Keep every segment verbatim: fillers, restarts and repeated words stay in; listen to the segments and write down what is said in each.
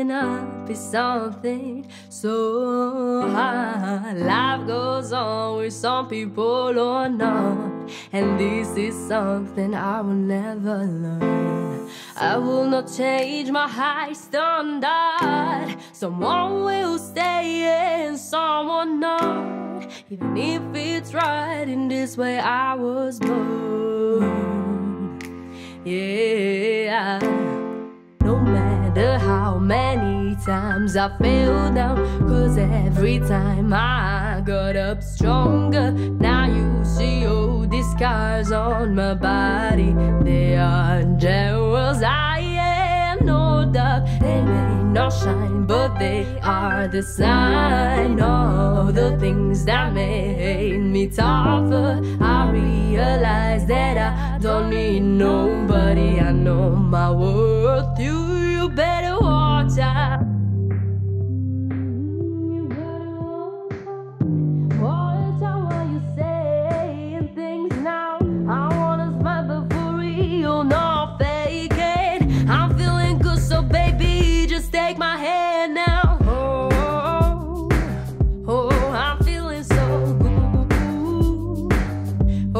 giving up is something so hard. Life goes on with some people or not, and this is something I will never learn. I will not change my high standard. Someone will stay and someone not, even if it's right. In this way I was born. Yeah. No matter how many times I fell down, cause every time I got up stronger. Now you see all these scars on my body. They are jewels, I am no doubt. They may not shine, but they are the sign of the things that made me tougher. I realize that I don't need nobody. I know my worth. You, you better watch out. You better watch out. Watch out what you say and things now. I wanna smile but for real, no faking. I'm feeling good, so baby, just take my hand now. Oh, oh, oh, I'm feeling so good.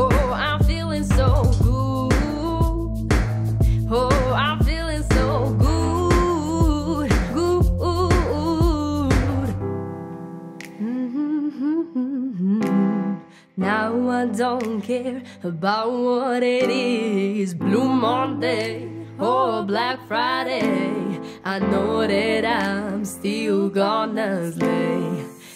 Oh, I'm feeling so good. Oh, I'm feeling so good, good. Mm-hmm. Now I don't care about what it is, Blue Monday or Black Friday. I know that I'm still gonna slay.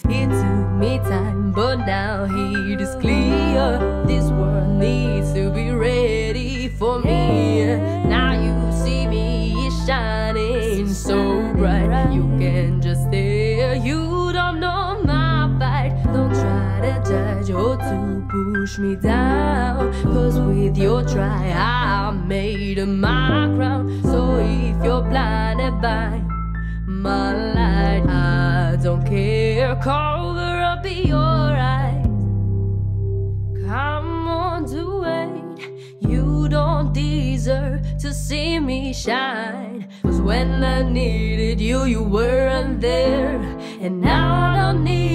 It took me time, but now it is clear. This world needs to be ready for me. Now you see me shining so bright, you can just stare. You don't know my fight. Don't try to judge or to push me down, cause with your try I made my crown. So if you're blinded by my light, I don't care. Cover up your eyes. Come on, do it. You don't deserve to see me shine, cause when I needed you, you weren't there. And now I don't need